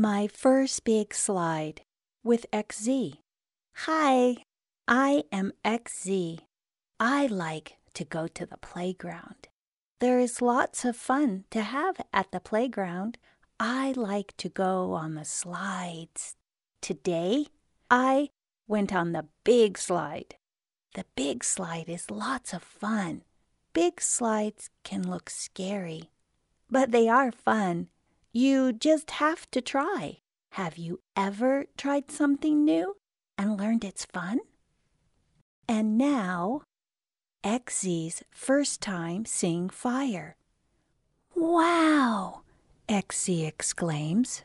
My first big slide with XZ. Hi, I am XZ. I like to go to the playground. There is lots of fun to have at the playground. I like to go on the slides. Today, I went on the big slide. The big slide is lots of fun. Big slides can look scary, but they are fun. You just have to try. Have you ever tried something new and learned it's fun? And now, XZ's first time seeing fire. Wow! XZ exclaims.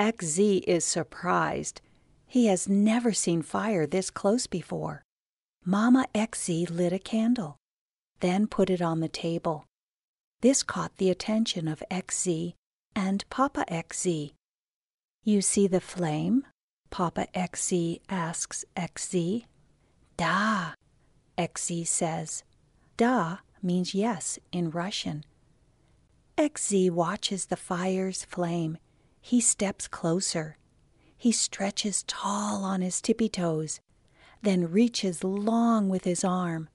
XZ is surprised. He has never seen fire this close before. Mama XZ lit a candle, then put it on the table. This caught the attention of XZ and Papa XZ. You see the flame? Papa XZ asks XZ. Da, XZ says. Da means yes in Russian. XZ watches the fire's flame. He steps closer. He stretches tall on his tippy toes, then reaches long with his arm.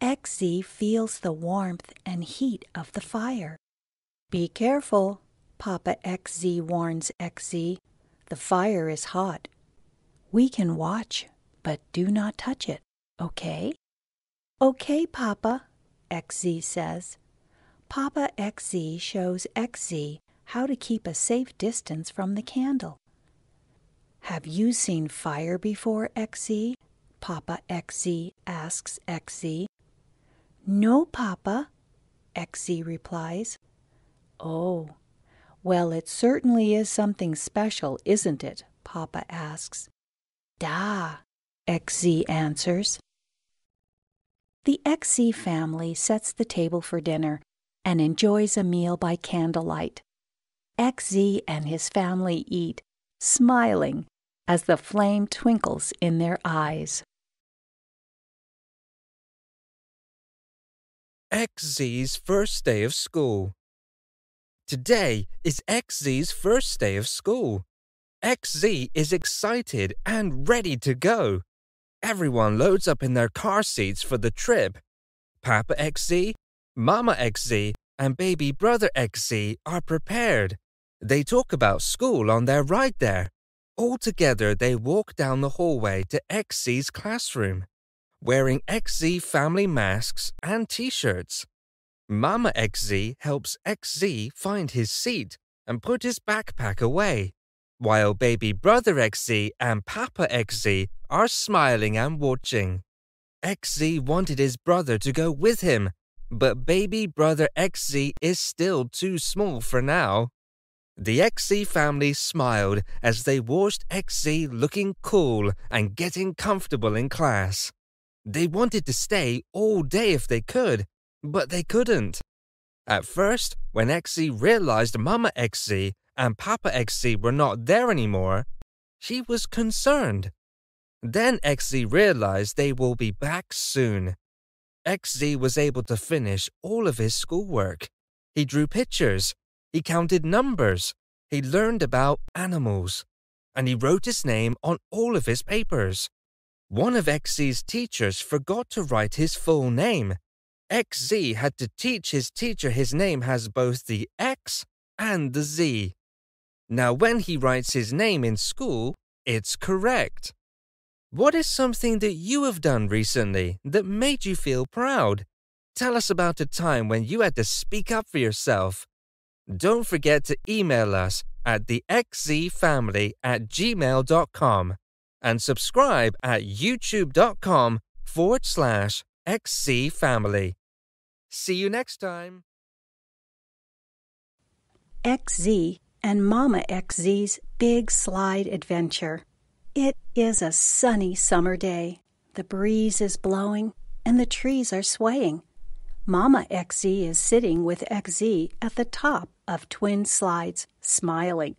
XZ feels the warmth and heat of the fire. Be careful, Papa XZ warns XZ. The fire is hot. We can watch, but do not touch it, okay? Okay, Papa, XZ says. Papa XZ shows XZ how to keep a safe distance from the candle. Have you seen fire before, XZ? Papa XZ asks XZ. No, Papa, XZ replies. Oh, well, it certainly is something special, isn't it? Papa asks. Da, XZ answers. The XZ family sets the table for dinner and enjoys a meal by candlelight. XZ and his family eat, smiling as the flame twinkles in their eyes. XZ's first day of school. Today is XZ's first day of school. XZ is excited and ready to go. Everyone loads up in their car seats for the trip. Papa XZ, Mama XZ, and baby brother XZ are prepared. They talk about school on their ride there. All together, they walk down the hallway to XZ's classroom, wearing XZ family masks and T-shirts. Mama XZ helps XZ find his seat and put his backpack away, while baby brother XZ and Papa XZ are smiling and watching. XZ wanted his brother to go with him, but baby brother XZ is still too small for now. The XZ family smiled as they watched XZ looking cool and getting comfortable in class. They wanted to stay all day if they could, but they couldn't. At first, when XZ realized Mama XZ and Papa XZ were not there anymore, she was concerned. Then XZ realized they will be back soon. XZ was able to finish all of his schoolwork. He drew pictures, he counted numbers, he learned about animals, and he wrote his name on all of his papers. One of XZ's teachers forgot to write his full name. XZ had to teach his teacher his name has both the X and the Z. Now when he writes his name in school, it's correct. What is something that you have done recently that made you feel proud? Tell us about a time when you had to speak up for yourself. Don't forget to email us at thexzfamily@gmail.com. and subscribe at youtube.com/XZFamily. See you next time. XZ and Mama XZ's big slide adventure. It is a sunny summer day. The breeze is blowing and the trees are swaying. Mama XZ is sitting with XZ at the top of twin slides, smiling.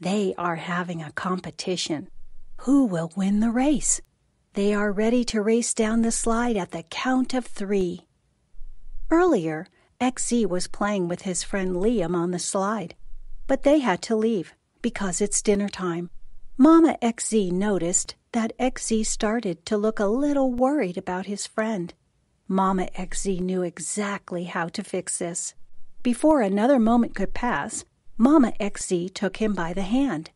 They are having a competition. Who will win the race? They are ready to race down the slide at the count of 3. Earlier, XZ was playing with his friend Liam on the slide, but they had to leave because it's dinner time. Mama XZ noticed that XZ started to look a little worried about his friend. Mama XZ knew exactly how to fix this. Before another moment could pass, Mama XZ took him by the hand.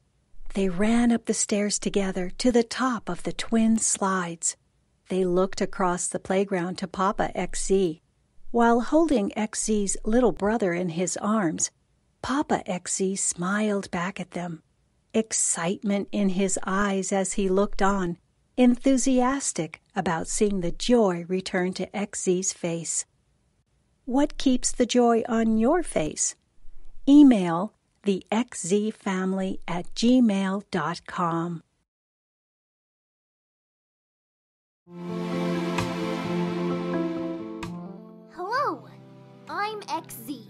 They ran up the stairs together to the top of the twin slides. They looked across the playground to Papa XZ. While holding XZ's little brother in his arms, Papa XZ smiled back at them, excitement in his eyes as he looked on, enthusiastic about seeing the joy return to XZ's face. What keeps the joy on your face? Email thexzfamily@gmail.com. Hello, I'm XZ.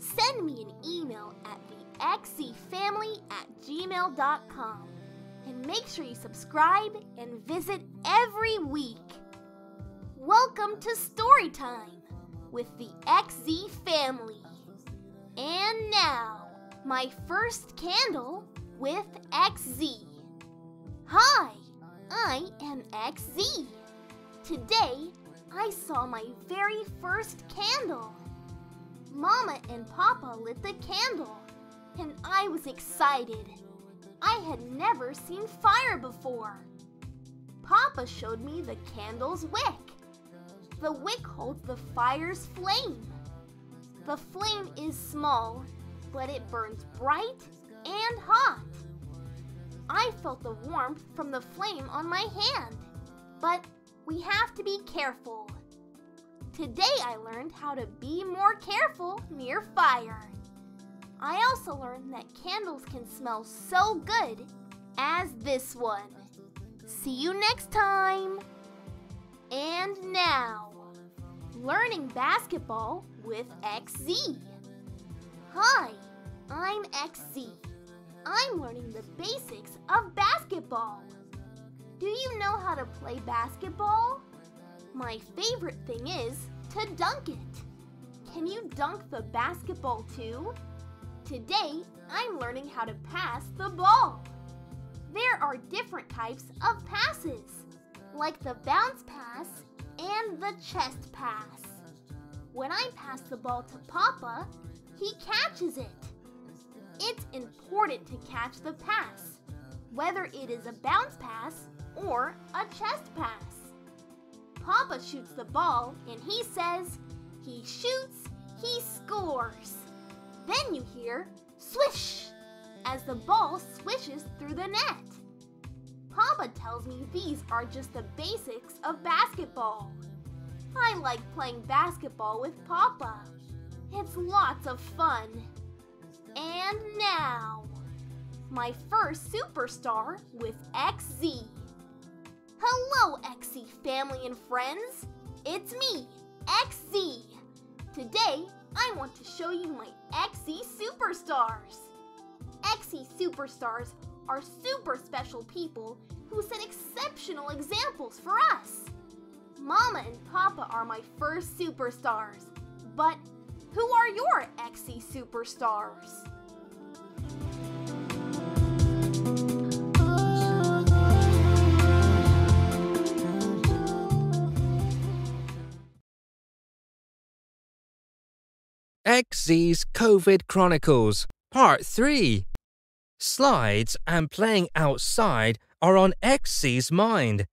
Send me an email at thexzfamily@gmail.com and make sure you subscribe and visit every week. Welcome to Storytime with the XZ Family. And now, my first candle with XZ. Hi, I am XZ. Today, I saw my very first candle. Mama and Papa lit the candle, and I was excited. I had never seen fire before. Papa showed me the candle's wick. The wick holds the fire's flame. The flame is small, but it burns bright and hot. I felt the warmth from the flame on my hand, but we have to be careful. Today I learned how to be more careful near fire. I also learned that candles can smell so good as this one. See you next time! And now, learning basketball with XZ. Hi, I'm XZ. I'm learning the basics of basketball. Do you know how to play basketball? My favorite thing is to dunk it. Can you dunk the basketball too? Today, I'm learning how to pass the ball. There are different types of passes, like the bounce pass and the chest pass. When I pass the ball to Papa, he catches it. It's important to catch the pass, whether it is a bounce pass or a chest pass. Papa shoots the ball and he says, he shoots, he scores. Then you hear swish as the ball swishes through the net. Papa tells me these are just the basics of basketball. I like playing basketball with Papa. It's lots of fun. And now, my first superstar with XZ. Hello, XZ family and friends. It's me, XZ. Today, I want to show you my XZ superstars. XZ superstars are super special people who set exceptional examples for us. Mama and Papa are my first superstars, but who are your XZ superstars? XZ's Covid Chronicles, Part 3. Slides and playing outside are on XZ's mind.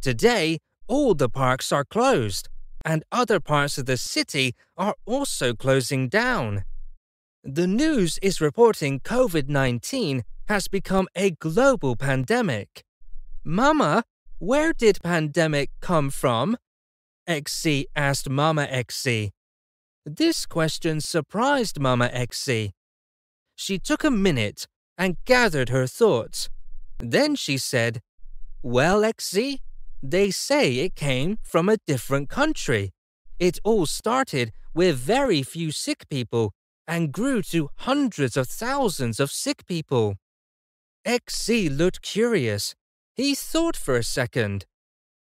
Today, all the parks are closed, and other parts of the city are also closing down. The news is reporting COVID-19 has become a global pandemic. Mama, where did pandemic come from? XZ asked Mama XZ. This question surprised Mama XZ. She took a minute and gathered her thoughts. Then she said, "Well, XZ, they say it came from a different country. It all started with very few sick people and grew to hundreds of thousands of sick people." XZ looked curious. He thought for a second.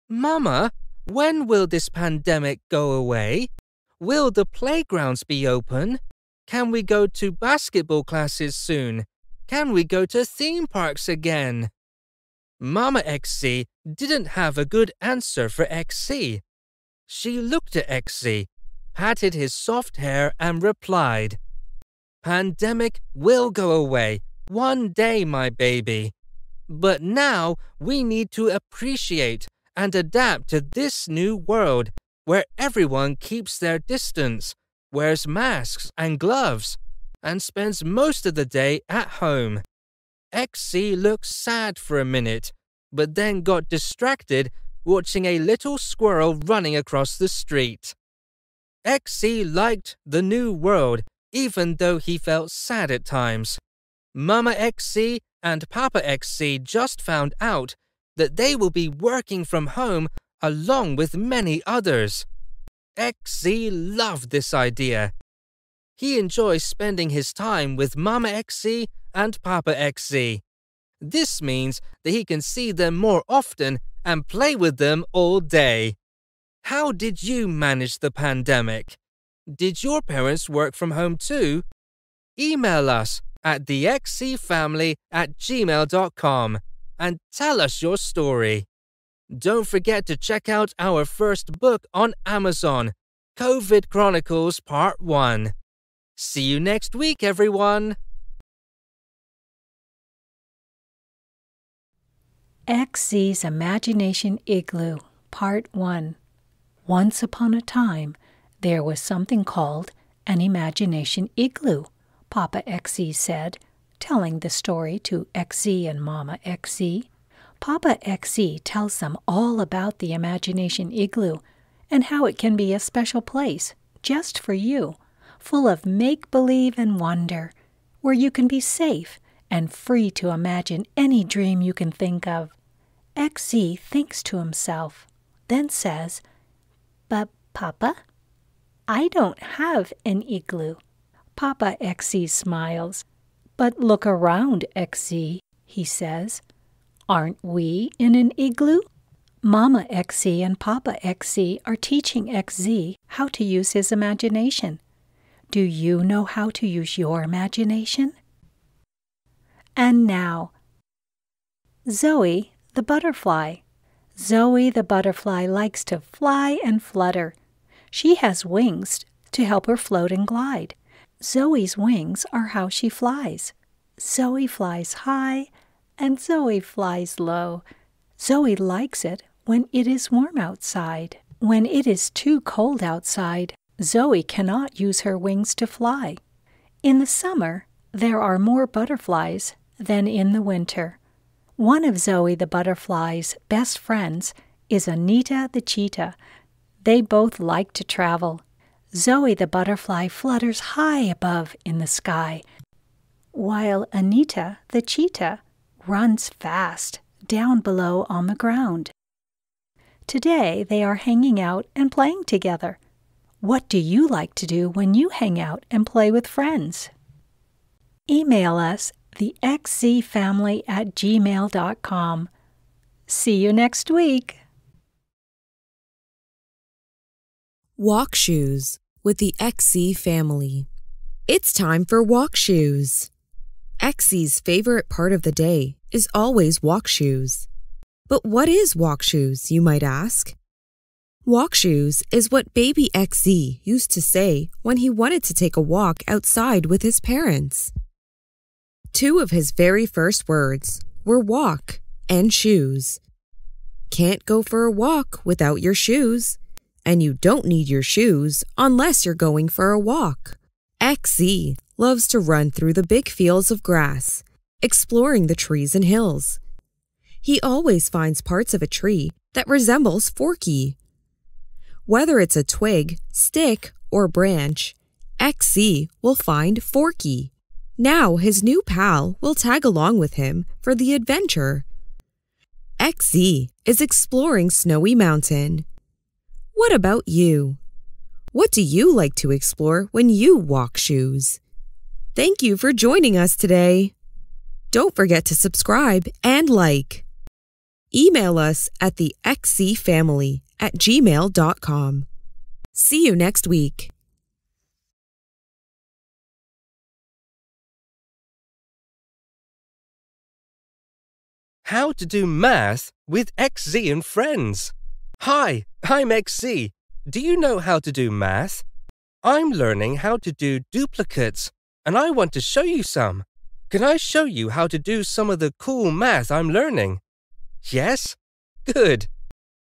"Mama, when will this pandemic go away? Will the playgrounds be open? Can we go to basketball classes soon? Can we go to theme parks again? Mama XZ didn't have a good answer for XZ. She looked at XZ, patted his soft hair and replied, "Pandemic will go away one day, my baby. But now we need to appreciate and adapt to this new world where everyone keeps their distance, wears masks and gloves, and spends most of the day at home." XZ looked sad for a minute, but then got distracted watching a little squirrel running across the street. XZ liked the new world, even though he felt sad at times. Mama XZ and Papa XZ just found out that they will be working from home along with many others. XZ loved this idea. He enjoys spending his time with Mama XZ and Papa XZ. This means that he can see them more often and play with them all day. How did you manage the pandemic? Did your parents work from home too? Email us at thexzfamily@gmail.com and tell us your story. Don't forget to check out our first book on Amazon, COVID Chronicles Part 1. See you next week, everyone! XZ's Imagination Igloo, Part 1. Once upon a time, there was something called an imagination igloo, Papa XZ said, telling the story to XZ and Mama XZ. Papa XZ tells them all about the imagination igloo and how it can be a special place just for you, full of make-believe and wonder, where you can be safe and free to imagine any dream you can think of. XZ thinks to himself, then says, "But Papa, I don't have an igloo." Papa XZ smiles. "But look around, XZ," he says. "Aren't we in an igloo?" Mama XZ and Papa XZ are teaching XZ how to use his imagination. Do you know how to use your imagination? And now, Zoe the butterfly. Zoe the butterfly likes to fly and flutter. She has wings to help her float and glide. Zoe's wings are how she flies. Zoe flies high and Zoe flies low. Zoe likes it when it is warm outside. When it is too cold outside, Zoe cannot use her wings to fly. In the summer, there are more butterflies than in the winter. One of Zoe the butterfly's best friends is Anita the cheetah. They both like to travel. Zoe the butterfly flutters high above in the sky, while Anita the cheetah runs fast down below on the ground. Today they are hanging out and playing together. What do you like to do when you hang out and play with friends? Email us thexzfamily@gmail.com. See you next week. Walk shoes with the XZ family. It's time for walk shoes. XZ's favorite part of the day is always walk shoes. But what is walk shoes, you might ask? Walk shoes is what baby XZ used to say when he wanted to take a walk outside with his parents. Two of his very first words were walk and shoes. Can't go for a walk without your shoes, and you don't need your shoes unless you're going for a walk. XZ loves to run through the big fields of grass, exploring the trees and hills. He always finds parts of a tree that resembles Forky. Whether it's a twig, stick, or branch, XZ will find Forky. Now his new pal will tag along with him for the adventure. XZ is exploring Snowy Mountain. What about you? What do you like to explore when you walk shoes? Thank you for joining us today. Don't forget to subscribe and like. Email us at thexzfamily@gmail.com. See you next week. How to do math with XZ and friends. Hi, I'm XZ. Do you know how to do math? I'm learning how to do duplicates, and I want to show you some. Can I show you how to do some of the cool math I'm learning? Yes? Good.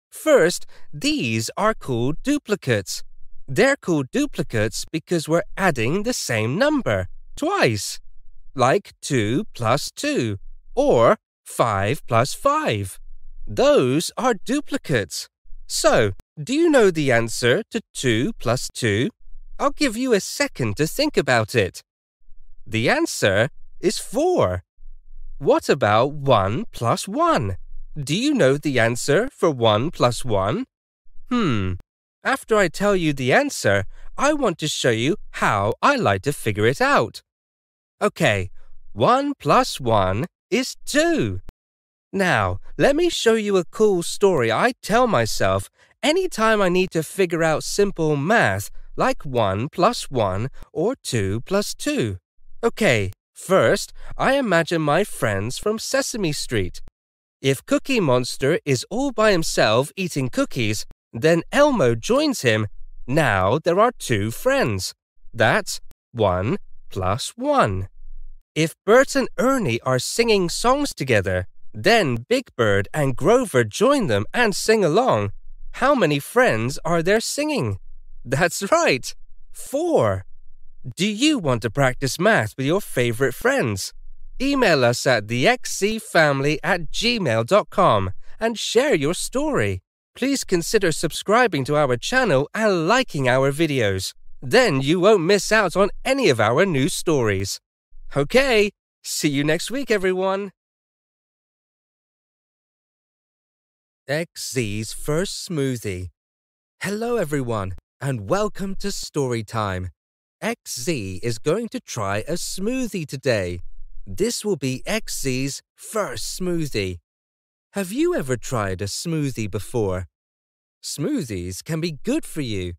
First, these are called duplicates. They're called duplicates because we're adding the same number twice, like 2 plus 2 or 5 plus 5. Those are duplicates. So, do you know the answer to 2 plus 2? I'll give you a second to think about it. The answer is 4. What about 1 plus 1? Do you know the answer for 1 plus 1? After I tell you the answer, I want to show you how I like to figure it out. Okay, 1 plus 1 is 2. Now, let me show you a cool story I tell myself anytime I need to figure out simple math like 1 plus 1 or 2 plus 2. Okay, first, I imagine my friends from Sesame Street. If Cookie Monster is all by himself eating cookies, then Elmo joins him. Now there are two friends. That's 1 plus 1. If Bert and Ernie are singing songs together, then Big Bird and Grover join them and sing along. How many friends are there singing? That's right, 4. Do you want to practice math with your favorite friends? Email us at thexzfamily@gmail.com and share your story. Please consider subscribing to our channel and liking our videos. Then you won't miss out on any of our new stories. Okay, see you next week, everyone. XZ's first smoothie. Hello, everyone, and welcome to Story Time. XZ is going to try a smoothie today. This will be XZ's first smoothie. Have you ever tried a smoothie before? Smoothies can be good for you.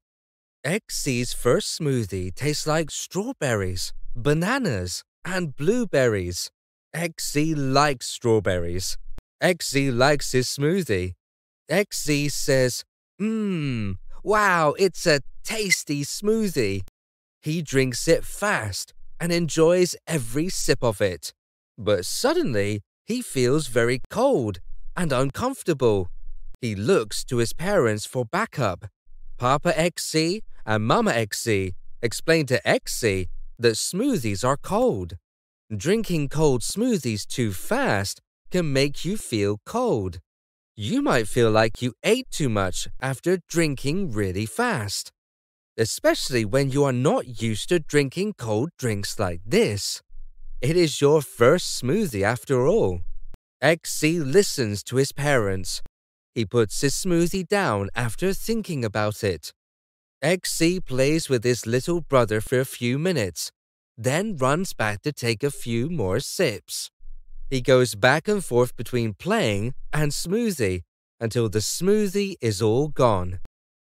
XZ's first smoothie tastes like strawberries, bananas, and blueberries. XZ likes strawberries. XZ likes his smoothie. XZ says, wow, it's a tasty smoothie. He drinks it fast and enjoys every sip of it. But suddenly, he feels very cold and uncomfortable. He looks to his parents for backup. Papa XZ and Mama XZ explain to XZ that smoothies are cold. Drinking cold smoothies too fast can make you feel cold. You might feel like you ate too much after drinking really fast, especially when you are not used to drinking cold drinks like this. It is your first smoothie after all. XZ listens to his parents. He puts his smoothie down after thinking about it. XZ plays with his little brother for a few minutes, then runs back to take a few more sips. He goes back and forth between playing and smoothie until the smoothie is all gone.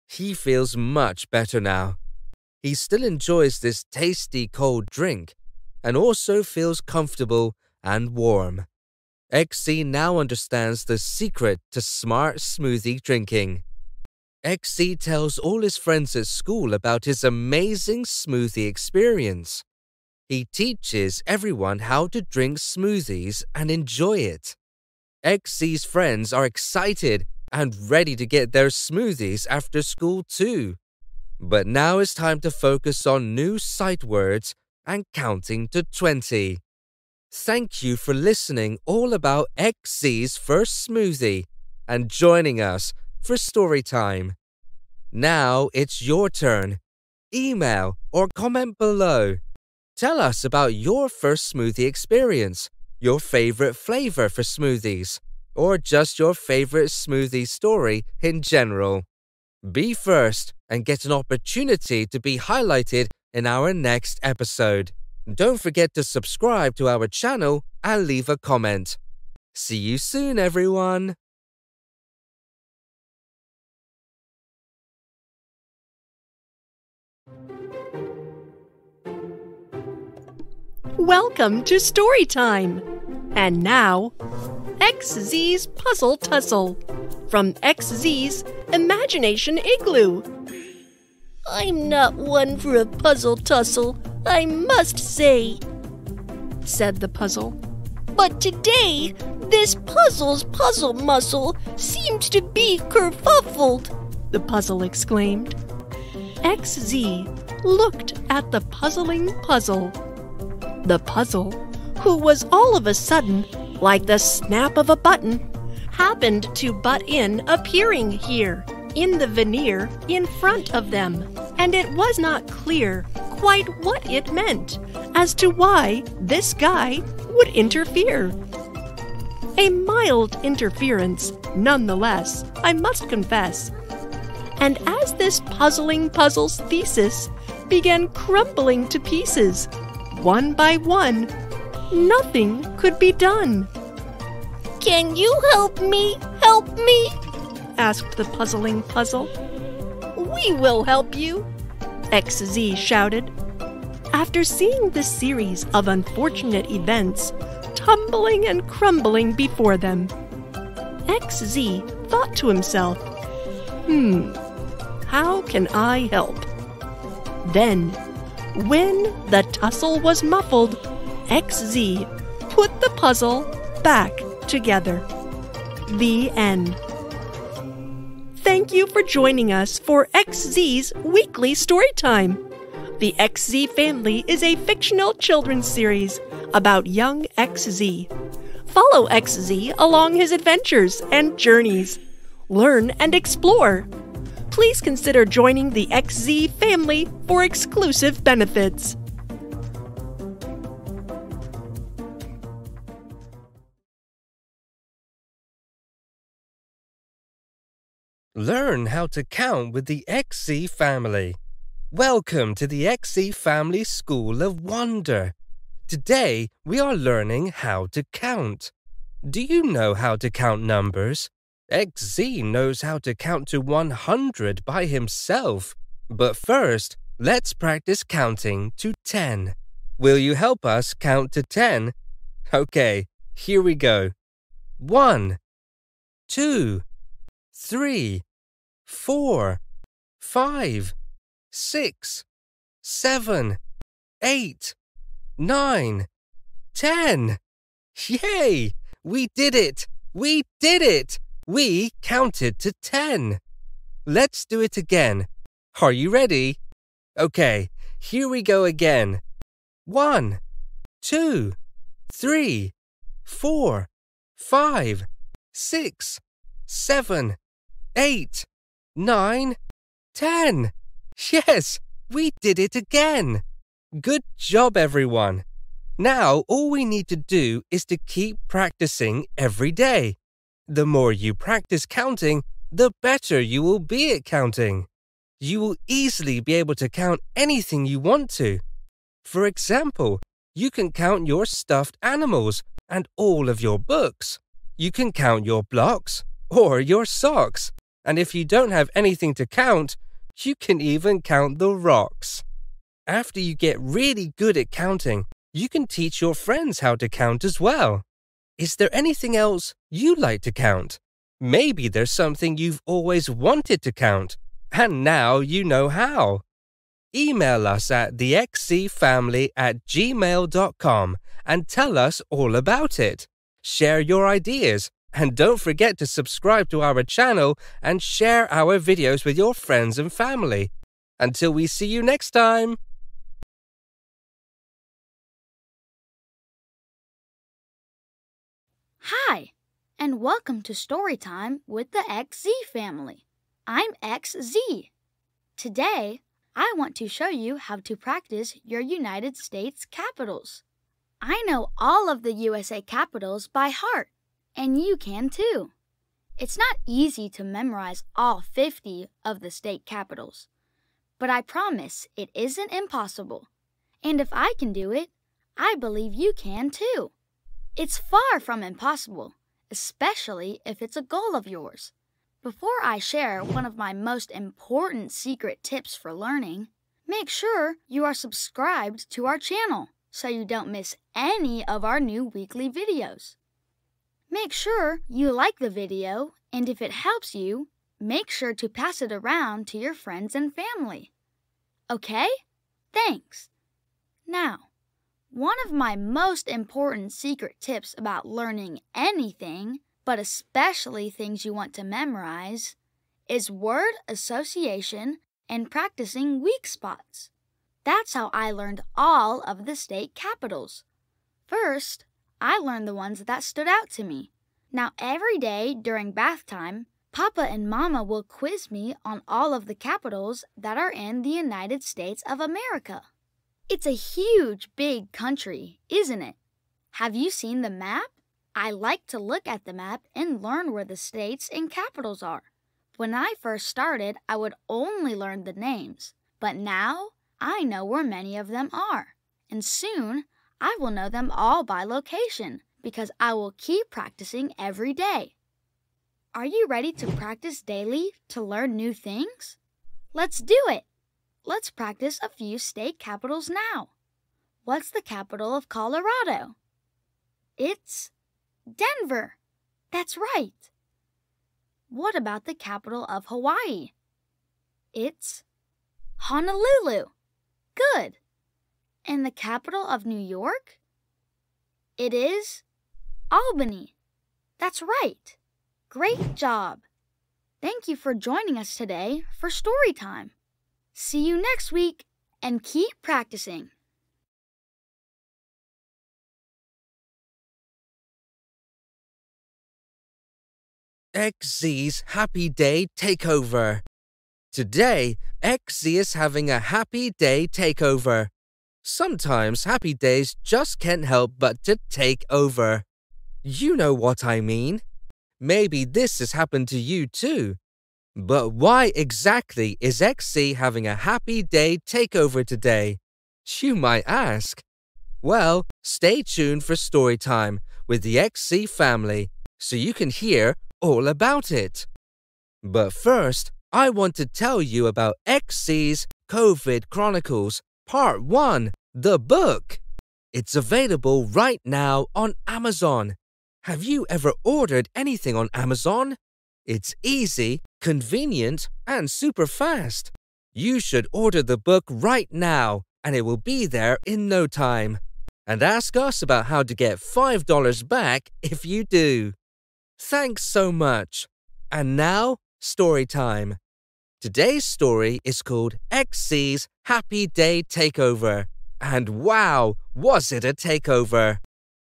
He feels much better now. He still enjoys this tasty cold drink and also feels comfortable and warm. XZ now understands the secret to smart smoothie drinking. XZ tells all his friends at school about his amazing smoothie experience. He teaches everyone how to drink smoothies and enjoy it. XZ's friends are excited and ready to get their smoothies after school too. But now it's time to focus on new sight words and counting to 20. Thank you for listening all about XZ's first smoothie and joining us for story time. Now it's your turn. Email or comment below. Tell us about your first smoothie experience, your favorite flavor for smoothies, or just your favorite smoothie story in general. Be first and get an opportunity to be highlighted in our next episode. Don't forget to subscribe to our channel and leave a comment. See you soon, everyone! Welcome to Storytime! And now, XZ's Puzzle Tussle from XZ's Imagination Igloo. I'm not one for a puzzle tussle, I must say, said the puzzle. But today, this puzzle's puzzle muscle seems to be kerfuffled, the puzzle exclaimed. XZ looked at the puzzling puzzle. The puzzle, who was all of a sudden, like the snap of a button, happened to butt in, appearing here in the veneer in front of them, and it was not clear quite what it meant as to why this guy would interfere. A mild interference, nonetheless, I must confess. And as this puzzling puzzle's thesis began crumbling to pieces, one by one, nothing could be done. Can you help me? Help me? Asked the puzzling puzzle. We will help you, XZ shouted. After seeing this series of unfortunate events tumbling and crumbling before them, XZ thought to himself, how can I help? Then, when the tussle was muffled, XZ put the puzzle back together. The end. Thank you for joining us for XZ's Weekly Storytime. The XZ Family is a fictional children's series about young XZ. Follow XZ along his adventures and journeys. Learn and explore. Please consider joining the XZ Family for exclusive benefits. Learn how to count with the XZ Family. Welcome to the XZ Family School of Wonder. Today, we are learning how to count. Do you know how to count numbers? XZ knows how to count to 100 by himself. But first, let's practice counting to 10. Will you help us count to 10? Okay, here we go. 1, 2, 3, 4, 5, 6, 7, 8, 9, 10. Yay! We did it! We did it! We counted to 10. Let's do it again. Are you ready? Okay, here we go again. 1, 2, 3, 4, 5, 6, 7, 8, 9, 10. Yes, we did it again. Good job, everyone. Now, all we need to do is to keep practicing every day. The more you practice counting, the better you will be at counting. You will easily be able to count anything you want to. For example, you can count your stuffed animals and all of your books. You can count your blocks or your socks. And if you don't have anything to count, you can even count the rocks. After you get really good at counting, you can teach your friends how to count as well. Is there anything else you like to count? Maybe there's something you've always wanted to count, and now you know how. Email us at thexzfamily@gmail.com and tell us all about it. Share your ideas. And don't forget to subscribe to our channel and share our videos with your friends and family. Until we see you next time! Hi, and welcome to Storytime with the XZ Family. I'm XZ. Today, I want to show you how to practice your United States capitals. I know all of the USA capitals by heart. And you can too. It's not easy to memorize all 50 of the state capitals, but I promise it isn't impossible. And if I can do it, I believe you can too. It's far from impossible, especially if it's a goal of yours. Before I share one of my most important secret tips for learning, make sure you are subscribed to our channel so you don't miss any of our new weekly videos. Make sure you like the video, and if it helps you, make sure to pass it around to your friends and family. Okay? Thanks! Now, one of my most important secret tips about learning anything, but especially things you want to memorize, is word association and practicing weak spots. That's how I learned all of the state capitals. First, I learned the ones that stood out to me. Now, every day during bath time, Papa and Mama will quiz me on all of the capitals that are in the United States of America. It's a huge, big country, isn't it? Have you seen the map? I like to look at the map and learn where the states and capitals are. When I first started, I would only learn the names, but now I know where many of them are, and soon I will know them all by location because I will keep practicing every day. Are you ready to practice daily to learn new things? Let's do it! Let's practice a few state capitals now. What's the capital of Colorado? It's Denver. That's right. What about the capital of Hawaii? It's Honolulu. Good. And the capital of New York? It is Albany. That's right. Great job. Thank you for joining us today for story time. See you next week and keep practicing. XZ's Happy Day Takeover. Today, XZ is having a Happy Day Takeover. Sometimes happy days just can't help but to take over. You know what I mean. Maybe this has happened to you too. But why exactly is XZ having a Happy Day Takeover today? You might ask. Well, stay tuned for story time with the XZ family so you can hear all about it. But first, I want to tell you about XZ's Covid Chronicles Part 1, the book. It's available right now on Amazon. Have you ever ordered anything on Amazon? It's easy, convenient, and super fast. You should order the book right now, and it will be there in no time. And ask us about how to get $5 back if you do. Thanks so much. And now, story time. Today's story is called XZ's Happy Day Takeover. And wow, was it a takeover!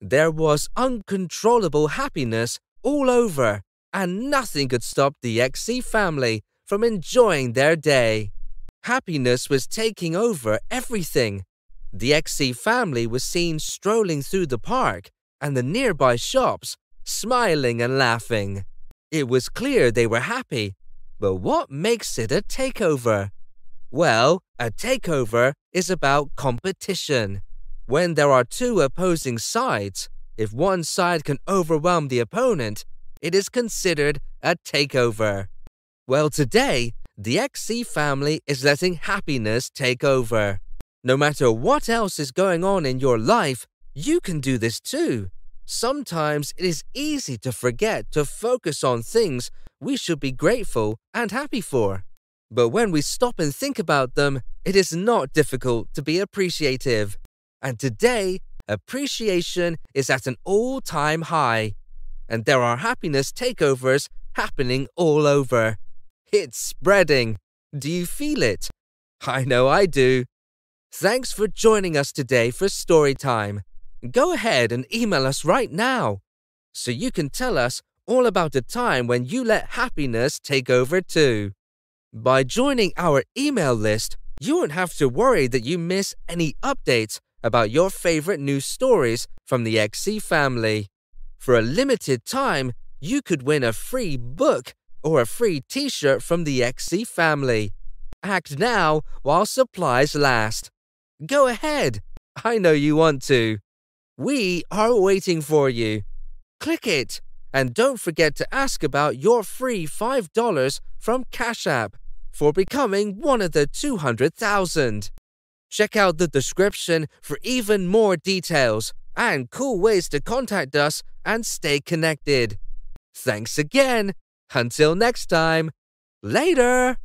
There was uncontrollable happiness all over, and nothing could stop the XZ family from enjoying their day. Happiness was taking over everything. The XZ family was seen strolling through the park and the nearby shops, smiling and laughing. It was clear they were happy, but what makes it a takeover? Well, a takeover is about competition. When there are two opposing sides, if one side can overwhelm the opponent, it is considered a takeover. Well, today, the XZ family is letting happiness take over. No matter what else is going on in your life, you can do this too. Sometimes it is easy to forget to focus on things we should be grateful and happy for. But when we stop and think about them, it is not difficult to be appreciative. And today, appreciation is at an all-time high. And there are happiness takeovers happening all over. It's spreading. Do you feel it? I know I do. Thanks for joining us today for story time. Go ahead and email us right now so you can tell us all about the time when you let happiness take over too. By joining our email list, you won't have to worry that you miss any updates about your favorite news stories from the XZ family. For a limited time, you could win a free book or a free t-shirt from the XZ family. Act now while supplies last. Go ahead. I know you want to. We are waiting for you. Click it, and don't forget to ask about your free $5 from Cash App for becoming one of the 200,000. Check out the description for even more details and cool ways to contact us and stay connected. Thanks again. Until next time. Later.